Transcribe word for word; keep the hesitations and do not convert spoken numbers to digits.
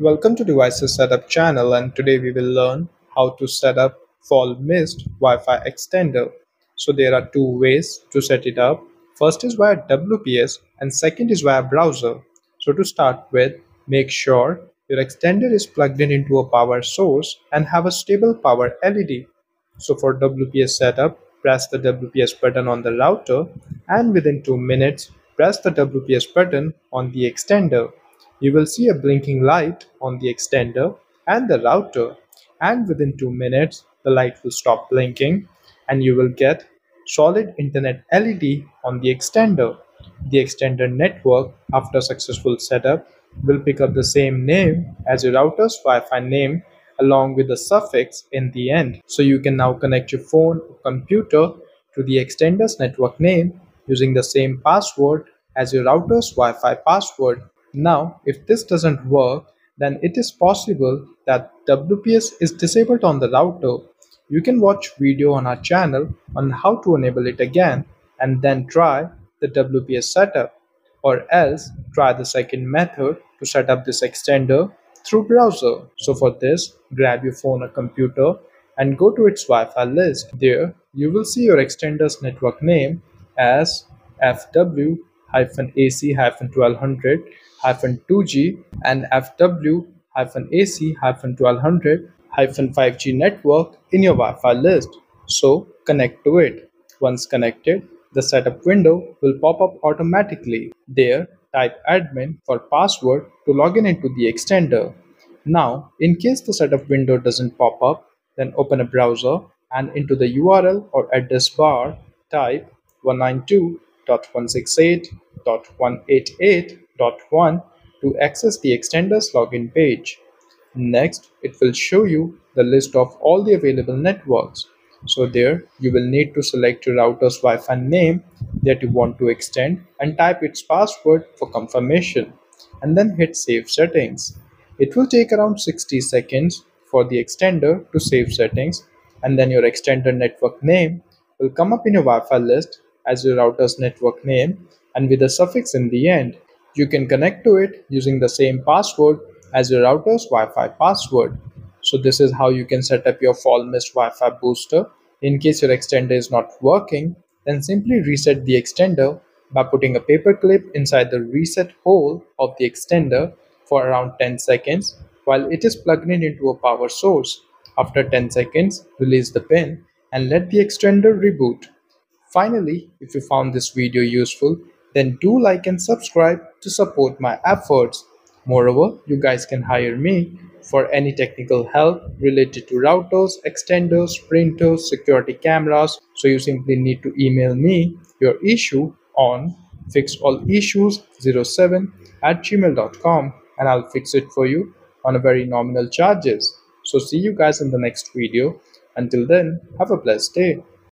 Welcome to Devices Setup channel, and today we will learn how to set up Fallmist Wi-Fi extender. So there are two ways to set it up. First is via W P S and second is via browser. So to start with, make sure your extender is plugged in into a power source and have a stable power L E D. So for W P S setup, press the W P S button on the router and within two minutes, press the W P S button on the extender. You will see a blinking light on the extender and the router, and within two minutes, the light will stop blinking and you will get solid internet L E D on the extender. The extender network, after successful setup, will pick up the same name as your router's Wi-Fi name along with the suffix in the end. So you can now connect your phone or computer to the extender's network name using the same password as your router's Wi-Fi password. Now, if this doesn't work, then it is possible that W P S is disabled on the router. You can watch video on our channel on how to enable it again and then try the W P S setup, or else try the second method to set up this extender through browser. So for this, grab your phone or computer and go to its Wi-Fi list. There, you will see your extender's network name as F W A C twelve hundred dash two G and F W A C twelve hundred dash five G network in your Wi-Fi list. So connect to it. Once connected, the setup window will pop up automatically. There, type admin for password to log in into the extender. Now, in case the setup window doesn't pop up, then open a browser and into the U R L or address bar, type one ninety-two dot one sixty-eight dot one eighty-eight dot one to access the extender's login page. Next, it will show you the list of all the available networks. So there, you will need to select your router's Wi-Fi name that you want to extend and type its password for confirmation, and then hit Save Settings. It will take around sixty seconds for the extender to save settings, and then your extender network name will come up in your Wi-Fi list as your router's network name and with a suffix in the end. You can connect to it using the same password as your router's Wi-Fi password. So this is how you can set up your Fallmist Wi-Fi booster. In case your extender is not working, then simply reset the extender by putting a paper clip inside the reset hole of the extender for around ten seconds while it is plugged in into a power source. After ten seconds, release the pin and let the extender reboot. Finally, if you found this video useful, then do like and subscribe to support my efforts. Moreover, you guys can hire me for any technical help related to routers, extenders, printers, security cameras. So you simply need to email me your issue on fix all issues zero seven at gmail dot com and I'll fix it for you on a very nominal charges. So see you guys in the next video. Until then, have a blessed day.